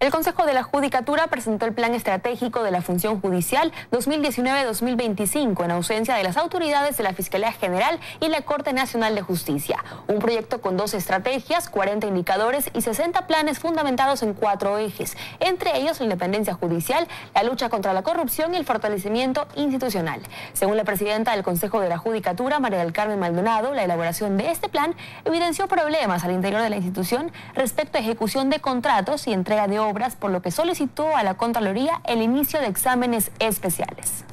El Consejo de la Judicatura presentó el Plan Estratégico de la Función Judicial 2019-2025 en ausencia de las autoridades de la Fiscalía General y la Corte Nacional de Justicia. Un proyecto con 12 estrategias, 40 indicadores y 60 planes fundamentados en 4 ejes, entre ellos la independencia judicial, la lucha contra la corrupción y el fortalecimiento institucional. Según la presidenta del Consejo de la Judicatura, María del Carmen Maldonado, la elaboración de este plan evidenció problemas al interior de la institución respecto a ejecución de contratos y entrega de obras, por lo que solicitó a la Contraloría el inicio de exámenes especiales.